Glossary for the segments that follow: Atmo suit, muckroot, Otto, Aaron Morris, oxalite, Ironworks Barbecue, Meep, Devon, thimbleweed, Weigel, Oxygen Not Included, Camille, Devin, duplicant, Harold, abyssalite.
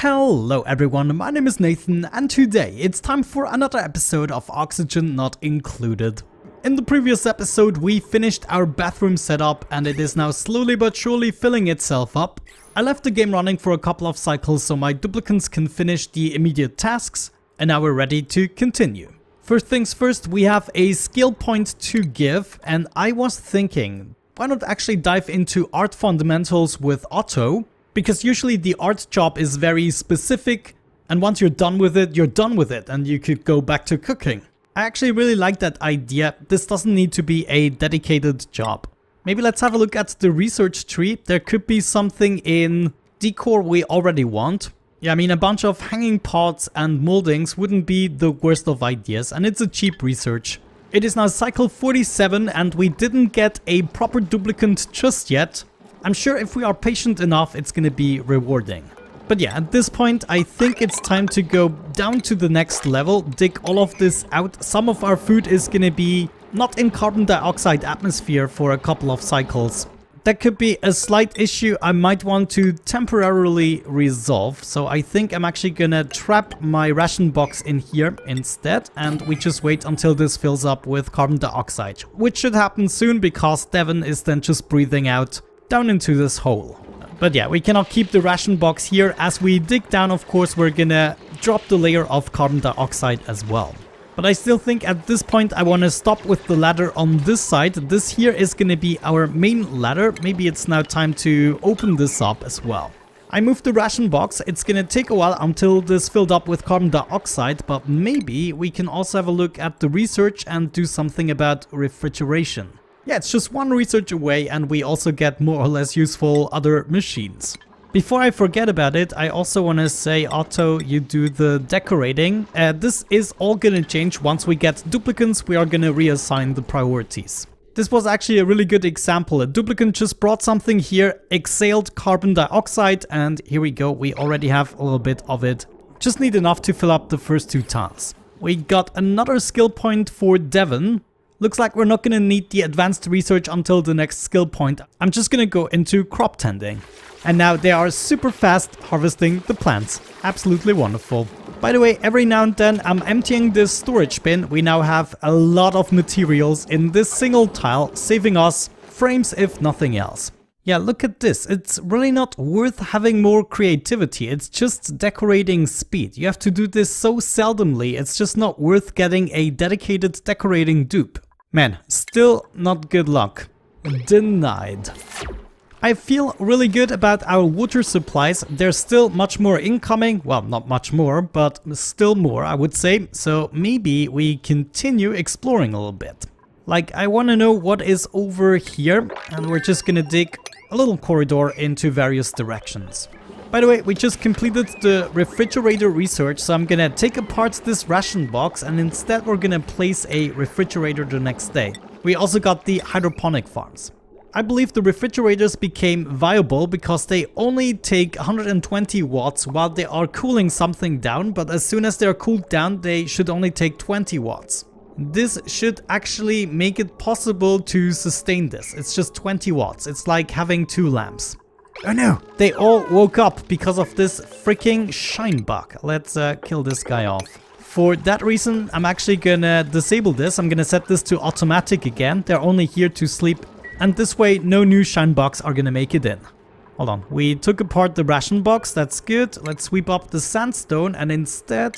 Hello everyone, my name is Nathan and today it's time for another episode of Oxygen Not Included. In the previous episode we finished our bathroom setup and it is now slowly but surely filling itself up. I left the game running for a couple of cycles so my duplicates can finish the immediate tasks and now we're ready to continue. First things first, we have a skill point to give and I was thinking, why not actually dive into art fundamentals with Otto? Because usually the art job is very specific and once you're done with it and you could go back to cooking. I actually really like that idea. This doesn't need to be a dedicated job. Maybe let's have a look at the research tree. There could be something in decor we already want. Yeah, I mean a bunch of hanging pots and moldings wouldn't be the worst of ideas and it's a cheap research. It is now cycle 47 and we didn't get a proper duplicate just yet. I'm sure if we are patient enough, it's gonna be rewarding. But yeah, at this point, I think it's time to go down to the next level, dig all of this out. Some of our food is gonna be not in carbon dioxide atmosphere for a couple of cycles. That could be a slight issue I might want to temporarily resolve. So I think I'm actually gonna trap my ration box in here instead. And we just wait until this fills up with carbon dioxide, which should happen soon because Devon is then just breathing out down into this hole. But yeah, we cannot keep the ration box here. As we dig down, of course, we're gonna drop the layer of carbon dioxide as well. But I still think at this point I want to stop with the ladder on this side. This here is gonna be our main ladder. Maybe it's now time to open this up as well. I moved the ration box. It's gonna take a while until this filled up with carbon dioxide, but maybe we can also have a look at the research and do something about refrigeration. Yeah, it's just one research away and we also get more or less useful other machines. Before I forget about it, I also want to say, Otto, you do the decorating. This is all gonna change once we get duplicates. We are gonna reassign the priorities. This was actually a really good example. A duplicate just brought something here, exhaled carbon dioxide, and here we go, we already have a little bit of it. Just need enough to fill up the first two tasks. We got another skill point for Devon. Looks like we're not gonna need the advanced research until the next skill point. I'm just gonna go into crop tending. And now they are super fast harvesting the plants. Absolutely wonderful. By the way, every now and then I'm emptying this storage bin. We now have a lot of materials in this single tile, saving us frames if nothing else. Yeah, look at this. It's really not worth having more creativity. It's just decorating speed. You have to do this so seldomly. It's just not worth getting a dedicated decorating dupe. Man, still not good luck. Denied. I feel really good about our water supplies. There's still much more incoming. Well, not much more, but still more, I would say. So maybe we continue exploring a little bit. Like, I want to know what is over here. And we're just gonna dig a little corridor into various directions. By the way, we just completed the refrigerator research. So I'm gonna take apart this ration box and instead we're gonna place a refrigerator the next day. We also got the hydroponic farms. I believe the refrigerators became viable because they only take 120 watts while they are cooling something down. But as soon as they are cooled down, they should only take 20 watts. This should actually make it possible to sustain this. It's just 20 watts. It's like having two lamps. Oh no, they all woke up because of this freaking shine bug. Let's kill this guy off. For that reason, I'm actually gonna disable this. I'm gonna set this to automatic again. They're only here to sleep. And this way, no new shine bugs are gonna make it in. Hold on, we took apart the ration box. That's good. Let's sweep up the sandstone and instead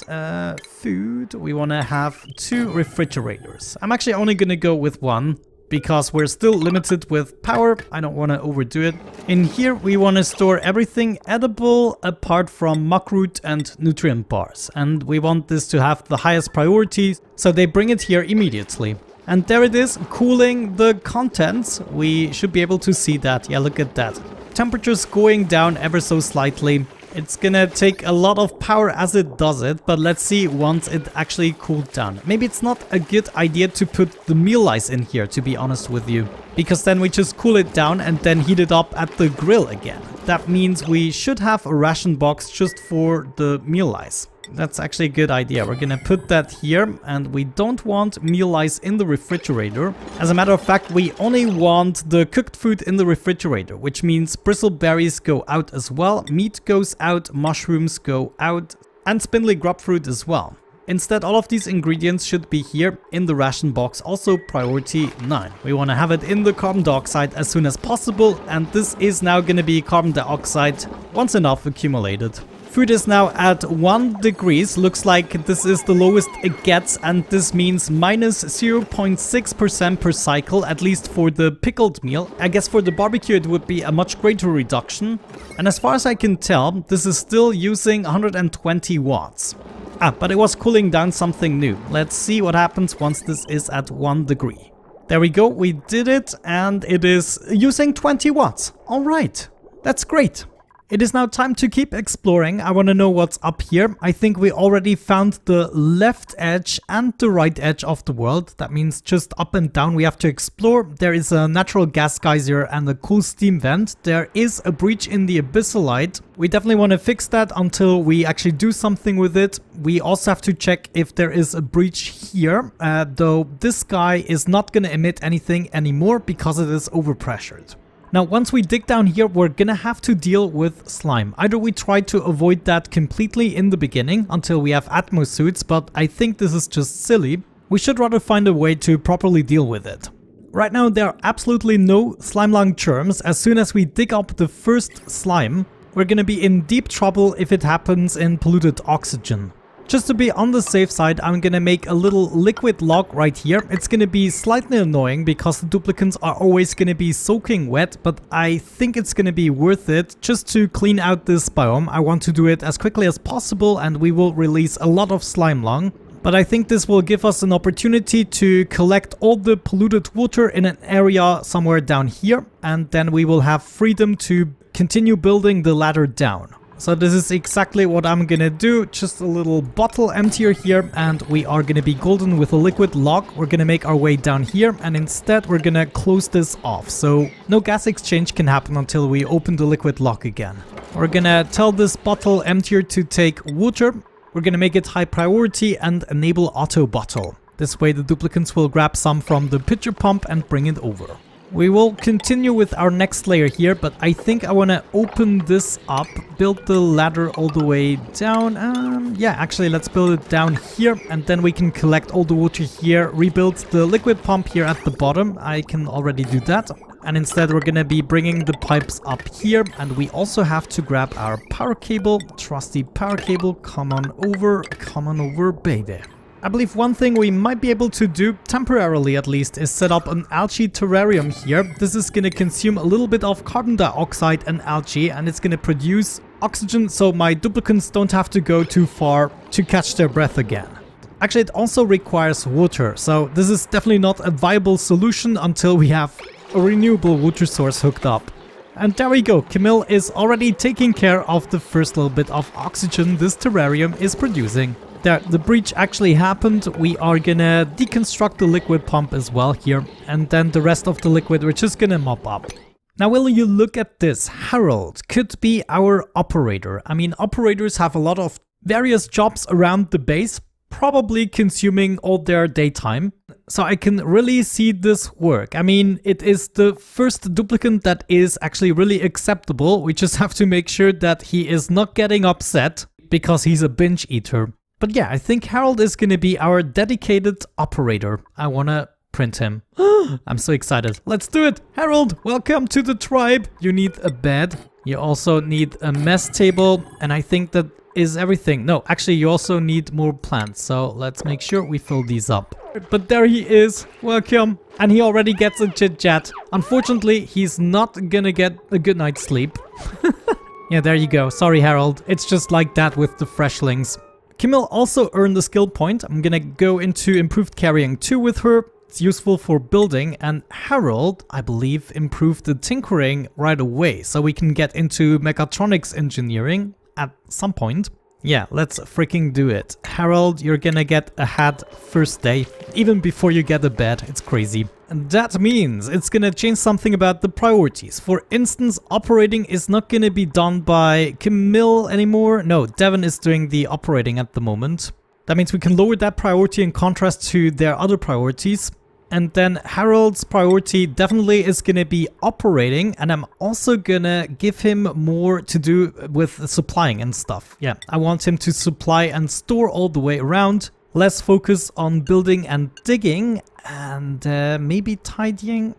food. We wanna have two refrigerators. I'm actually only gonna go with one, because we're still limited with power. I don't want to overdo it. In here, we want to store everything edible apart from muckroot and nutrient bars. And we want this to have the highest priority, so they bring it here immediately. And there it is, cooling the contents. We should be able to see that. Yeah, look at that. Temperatures going down ever so slightly. It's gonna take a lot of power as it does it, but let's see once it actually cooled down. Maybe it's not a good idea to put the meal ice in here, to be honest with you, because then we just cool it down and then heat it up at the grill again. That means we should have a ration box just for the meal ice. That's actually a good idea. We're gonna put that here, and we don't want meal lice in the refrigerator. As a matter of fact, we only want the cooked food in the refrigerator, which means bristleberries go out as well, meat goes out, mushrooms go out, and spindly grub fruit as well. Instead, all of these ingredients should be here in the ration box, also priority 9. We want to have it in the carbon dioxide as soon as possible, and this is now going to be carbon dioxide once enough accumulated. Food is now at 1 degree, looks like this is the lowest it gets, and this means minus 0.6% per cycle, at least for the pickled meal. I guess for the barbecue it would be a much greater reduction. And as far as I can tell, this is still using 120 watts. Ah, but it was cooling down something new. Let's see what happens once this is at 1 degree. There we go, we did it, and it is using 20 watts. Alright, that's great. It is now time to keep exploring. I want to know what's up here. I think we already found the left edge and the right edge of the world. That means just up and down we have to explore. There is a natural gas geyser and a cool steam vent. There is a breach in the abyssalite. We definitely want to fix that until we actually do something with it. We also have to check if there is a breach here, though this guy is not going to emit anything anymore because it is overpressured. Now, once we dig down here, we're gonna have to deal with slime. Either we try to avoid that completely in the beginning until we have Atmo suits, but I think this is just silly. We should rather find a way to properly deal with it. Right now, there are absolutely no slime lung germs. As soon as we dig up the first slime, we're gonna be in deep trouble if it happens in polluted oxygen. Just to be on the safe side, I'm gonna make a little liquid log right here. It's gonna be slightly annoying because the duplicants are always gonna be soaking wet, but I think it's gonna be worth it just to clean out this biome. I want to do it as quickly as possible, and we will release a lot of slime lung. But I think this will give us an opportunity to collect all the polluted water in an area somewhere down here, and then we will have freedom to continue building the ladder down. So this is exactly what I'm gonna do, just a little bottle emptier here, and we are gonna be golden with a liquid log. We're gonna make our way down here, and instead we're gonna close this off, so no gas exchange can happen until we open the liquid log again. We're gonna tell this bottle emptier to take water, we're gonna make it high priority and enable auto bottle. This way the duplicants will grab some from the pitcher pump and bring it over. We will continue with our next layer here, but I think I want to open this up, build the ladder all the way down. Yeah, actually, let's build it down here, and then we can collect all the water here, rebuild the liquid pump here at the bottom. I can already do that. And instead, we're going to be bringing the pipes up here, and we also have to grab our power cable, trusty power cable. Come on over, baby. I believe one thing we might be able to do, temporarily at least, is set up an algae terrarium here. This is gonna consume a little bit of carbon dioxide and algae, and it's gonna produce oxygen so my duplicants don't have to go too far to catch their breath again. Actually, it also requires water, so this is definitely not a viable solution until we have a renewable water source hooked up. And there we go, Camille is already taking care of the first little bit of oxygen this terrarium is producing. There, the breach actually happened. We are gonna deconstruct the liquid pump as well here, and then the rest of the liquid we're just gonna mop up. Now will you look at this? Harold could be our operator. I mean, operators have a lot of various jobs around the base, probably consuming all their daytime. So I can really see this work. I mean, it is the first duplicant that is actually really acceptable. We just have to make sure that he is not getting upset because he's a binge eater. But yeah, I think Harold is gonna be our dedicated operator. I wanna print him. I'm so excited. Let's do it! Harold, welcome to the tribe! You need a bed. You also need a mess table. And I think that is everything. No, actually you also need more plants. So let's make sure we fill these up. But there he is. Welcome. And he already gets a chit-chat. Unfortunately, he's not gonna get a good night's sleep. Yeah, there you go. Sorry, Harold. It's just like that with the freshlings. Camille also earned the skill point. I'm gonna go into improved carrying 2 with her. It's useful for building, and Harold, I believe, improved the tinkering right away, so we can get into mechatronics engineering at some point. Yeah, let's freaking do it. Harold, you're gonna get a hat first day, even before you get a bed. It's crazy. And that means it's gonna change something about the priorities. For instance, operating is not gonna be done by Camille anymore. No, Devon is doing the operating at the moment. That means we can lower that priority in contrast to their other priorities. And then Harold's priority definitely is going to be operating, and I'm also going to give him more to do with supplying and stuff. Yeah, I want him to supply and store all the way around, less focus on building and digging, and maybe tidying?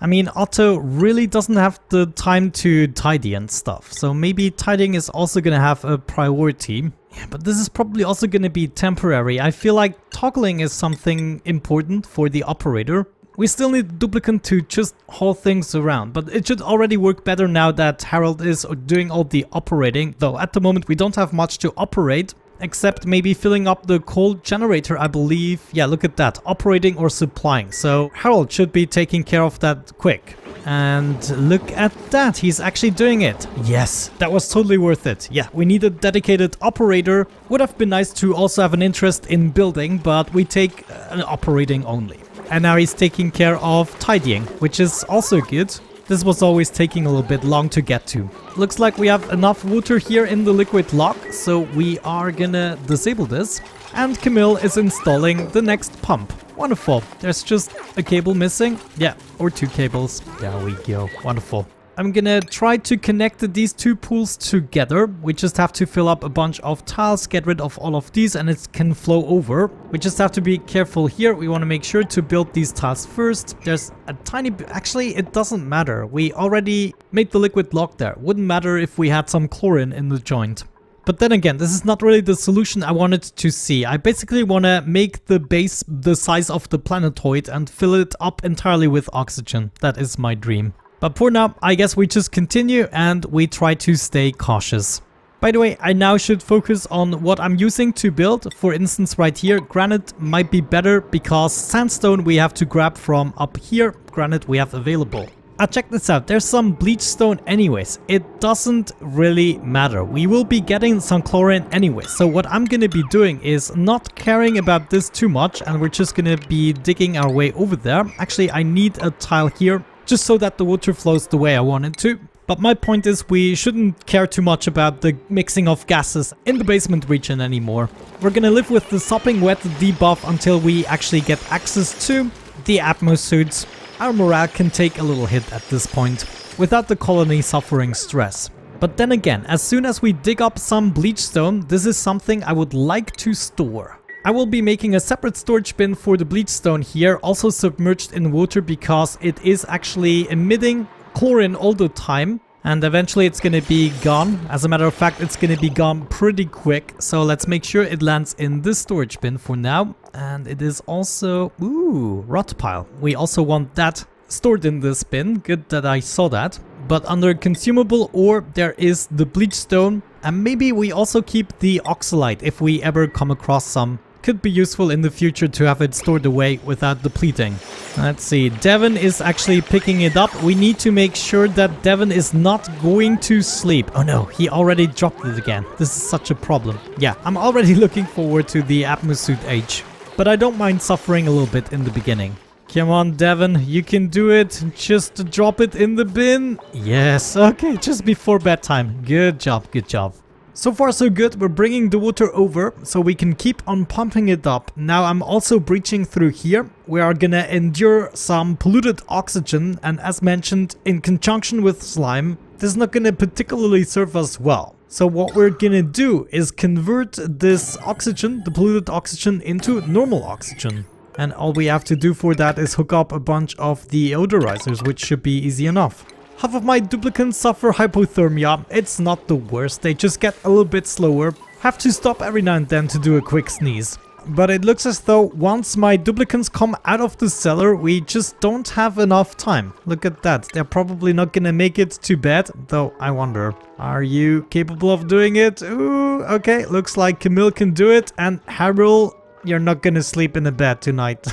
I mean, Otto really doesn't have the time to tidy and stuff, so maybe tidying is also going to have a priority. Yeah, but this is probably also going to be temporary. I feel like toggling is something important for the operator. We still need duplicant to just haul things around, but it should already work better now that Harold is doing all the operating, though at the moment we don't have much to operate, except maybe filling up the coal generator, I believe. Yeah, look at that, operating or supplying. So Harold should be taking care of that quick. And look at that, he's actually doing it. Yes, that was totally worth it. Yeah, we need a dedicated operator. Would have been nice to also have an interest in building, but we take an operating only. And now he's taking care of tidying, which is also good. This was always taking a little bit long to get to. Looks like we have enough water here in the liquid lock, so we are gonna disable this. And Camille is installing the next pump. Wonderful. There's just a cable missing. Yeah, or two cables. There we go. Wonderful. I'm gonna try to connect these two pools together. We just have to fill up a bunch of tiles, get rid of all of these, and it can flow over. We just have to be careful here. We want to make sure to build these tiles first. There's a tiny bit. Actually, it doesn't matter. We already made the liquid lock there. Wouldn't matter if we had some chlorine in the joint. But then again, this is not really the solution I wanted to see. I basically want to make the base the size of the planetoid and fill it up entirely with oxygen. That is my dream. But for now, I guess we just continue and we try to stay cautious. By the way, I now should focus on what I'm using to build. For instance, right here, granite might be better because sandstone we have to grab from up here. Granite we have available. Check this out, there's some bleach stone anyways. It doesn't really matter. We will be getting some chlorine anyway. So what I'm going to be doing is not caring about this too much. And we're just going to be digging our way over there. Actually, I need a tile here just so that the water flows the way I want it to. But my point is we shouldn't care too much about the mixing of gases in the basement region anymore. We're going to live with the sopping wet debuff until we actually get access to the Atmos suits. Our morale can take a little hit at this point, without the colony suffering stress. But then again, as soon as we dig up some bleach stone, this is something I would like to store. I will be making a separate storage bin for the bleach stone here, also submerged in water because it is actually emitting chlorine all the time. And eventually it's gonna be gone. As a matter of fact, it's gonna be gone pretty quick. So let's make sure it lands in this storage bin for now. And it is also, ooh, rot pile. We also want that stored in this bin. Good that I saw that. But under consumable ore, there is the bleach stone. And maybe we also keep the oxalite if we ever come across some. Could be useful in the future to have it stored away without depleting. Let's see, Devin is actually picking it up. We need to make sure that Devin is not going to sleep. Oh no, he already dropped it again. This is such a problem. Yeah, I'm already looking forward to the Atmos suit age. But I don't mind suffering a little bit in the beginning. Come on, Devin, you can do it. Just drop it in the bin. Yes, okay, just before bedtime. Good job, good job. So far so good, we're bringing the water over so we can keep on pumping it up. Now I'm also breaching through here. We are gonna endure some polluted oxygen and as mentioned in conjunction with slime, this is not gonna particularly serve us well. So what we're gonna do is convert this oxygen, the polluted oxygen, into normal oxygen. And all we have to do for that is hook up a bunch of deodorizers, which should be easy enough. Half of my duplicants suffer hypothermia. It's not the worst, they just get a little bit slower. Have to stop every now and then to do a quick sneeze. But it looks as though once my duplicants come out of the cellar, we just don't have enough time. Look at that, they're probably not gonna make it to bed, though I wonder. Are you capable of doing it? Ooh, okay, looks like Camille can do it. And Harold, you're not gonna sleep in a bed tonight.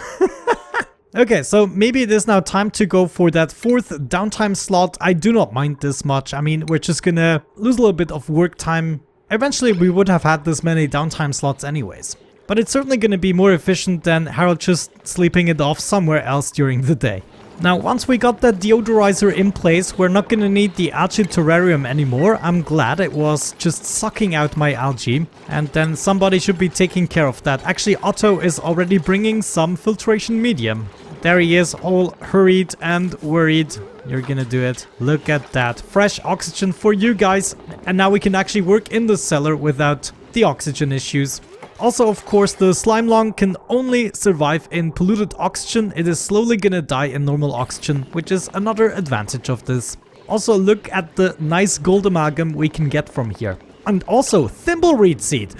Okay, so maybe it is now time to go for that fourth downtime slot. I do not mind this much. I mean, we're just gonna lose a little bit of work time Eventually we would have had this many downtime slots anyways, but it's certainly going to be more efficient than Harold just sleeping it off somewhere else during the day. Now once we got that deodorizer in place, we're not going to need the algae terrarium anymore. I'm glad it was just sucking out my algae, and then somebody should be taking care of that. Actually Otto is already bringing some filtration medium. There he is, all hurried and worried. You're gonna do it. Look at that. Fresh oxygen for you guys. And now we can actually work in the cellar without the oxygen issues. Also, of course, the slime lung can only survive in polluted oxygen. It is slowly gonna die in normal oxygen, which is another advantage of this. Also, look at the nice gold amalgam we can get from here. And also, thimbleweed seed.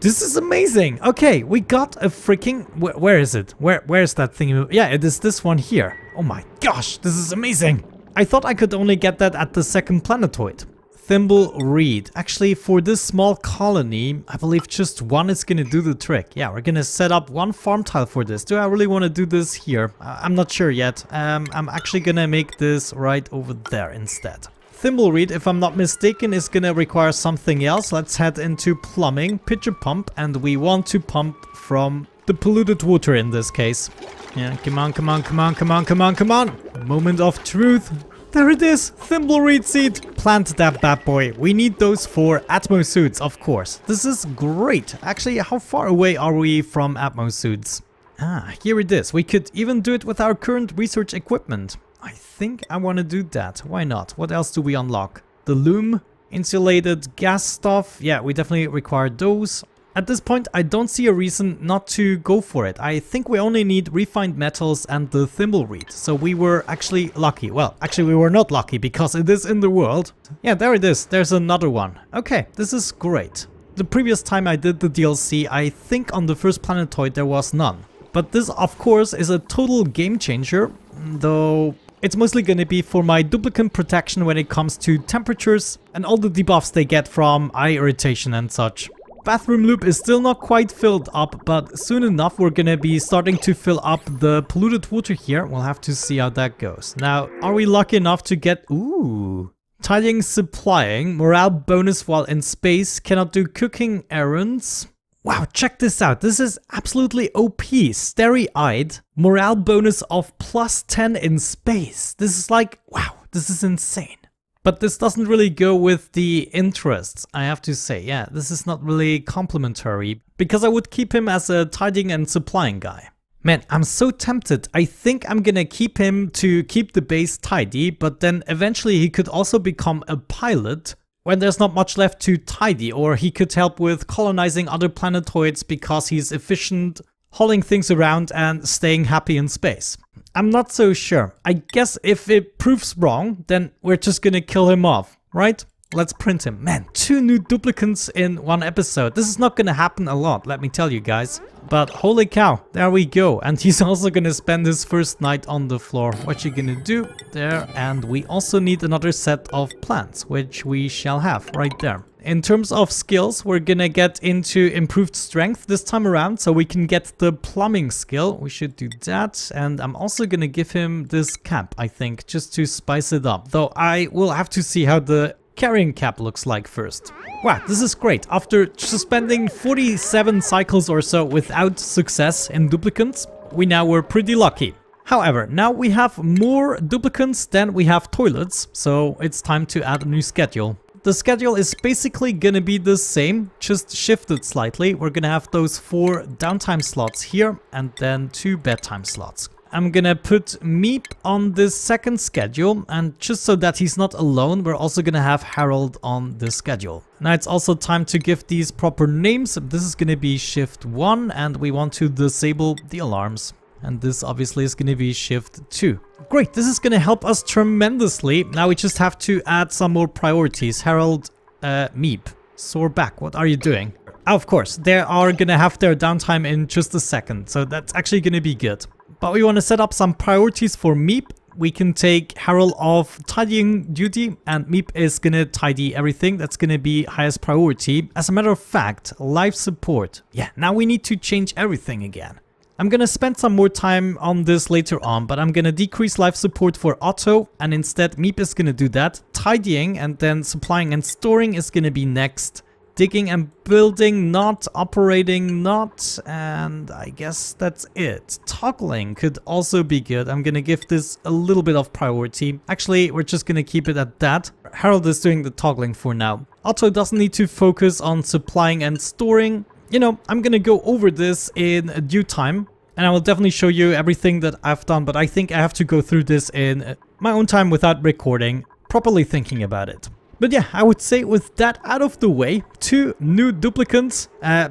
This is amazing. Okay, we got a freaking... Where is it? Where is that thing? Yeah, it is this one here. Oh my gosh, this is amazing. I thought I could only get that at the second planetoid. Thimbleweed. Actually, for this small colony, I believe just one is gonna do the trick. Yeah, we're gonna set up one farm tile for this. Do I really want to do this here? I'm not sure yet. I'm actually gonna make this right over there instead. Thimbleweed, if I'm not mistaken, is gonna require something else. Let's head into plumbing, pitcher pump, and we want to pump from the polluted water in this case. Yeah, come on, come on, come on, come on, come on, come on. Moment of truth. There it is, thimbleweed seed. Plant that bad boy. We need those for atmosuits, of course. This is great. Actually, how far away are we from atmosuits? Ah, here it is. We could even do it with our current research equipment. I think I want to do that. Why not? What else do we unlock? The loom, insulated gas stuff. Yeah, we definitely require those. At this point, I don't see a reason not to go for it. I think we only need refined metals and the thimbleweed. So we were actually lucky. Well, actually we were not lucky because it is in the world. Yeah, there it is. There's another one. Okay, this is great. The previous time I did the DLC, I think on the first planetoid there was none. But this, of course, is a total game changer, though... It's mostly going to be for my duplicant protection when it comes to temperatures and all the debuffs they get from eye irritation and such. Bathroom loop is still not quite filled up, but soon enough we're going to be starting to fill up the polluted water here. We'll have to see how that goes. Now, are we lucky enough to get... Ooh! Tidying, supplying, morale bonus while in space, cannot do cooking errands... Wow, check this out. This is absolutely OP. Starry-eyed. Morale bonus of +10 in space. This is like, wow, this is insane. But this doesn't really go with the interests, I have to say. Yeah, this is not really complimentary because I would keep him as a tidying and supplying guy. Man, I'm so tempted. I think I'm gonna keep him to keep the base tidy, but then eventually he could also become a pilot when there's not much left to tidy, or he could help with colonizing other planetoids because he's efficient, hauling things around and staying happy in space. I'm not so sure. I guess if it proves wrong, then we're just gonna kill him off, right? Let's print him. Man, 2 new duplicates in one episode. This is not gonna happen a lot, let me tell you guys. But holy cow, there we go. And he's also gonna spend his first night on the floor. What you gonna do? There. And we also need another set of plants, which we shall have right there. In terms of skills, we're gonna get into improved strength this time around, so we can get the plumbing skill. We should do that, and I'm also gonna give him this cap, I think, just to spice it up. Though I will have to see how the carrying cap looks like first. Wow, this is great. After suspending 47 cycles or so without success in duplicates, we now were pretty lucky. However, now we have more duplicates than we have toilets, so it's time to add a new schedule. The schedule is basically gonna be the same, just shifted slightly. We're gonna have those 4 downtime slots here and then 2 bedtime slots. I'm gonna put Meep on this second schedule, and just so that he's not alone, we're also gonna have Harold on this schedule. Now it's also time to give these proper names. This is gonna be shift 1, and we want to disable the alarms. And this obviously is gonna be shift 2. Great, this is gonna help us tremendously. Now we just have to add some more priorities. Harold, Meep, soar back, what are you doing? Of course, they are gonna have their downtime in just a second, so that's actually gonna be good. But we want to set up some priorities for Meep. We can take Harold off tidying duty, and Meep is gonna tidy everything. That's gonna be highest priority. As a matter of fact, life support. Yeah, now we need to change everything again. I'm gonna spend some more time on this later on, but I'm gonna decrease life support for Otto, and instead Meep is gonna do that. Tidying and then supplying and storing is gonna be next. digging and building, not operating, not, and I guess that's it. Toggling could also be good. I'm gonna give this a little bit of priority. Actually, we're just gonna keep it at that. Harold is doing the toggling for now. Otto doesn't need to focus on supplying and storing. You know, I'm gonna go over this in due time, and I will definitely show you everything that I've done, but I think I have to go through this in my own time without recording, properly thinking about it. But yeah, I would say with that out of the way, 2 new duplicants.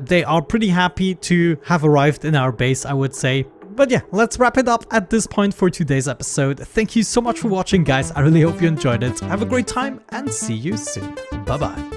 They are pretty happy to have arrived in our base, I would say. But yeah, let's wrap it up at this point for today's episode. Thank you so much for watching, guys. I really hope you enjoyed it. Have a great time and see you soon. Bye-bye.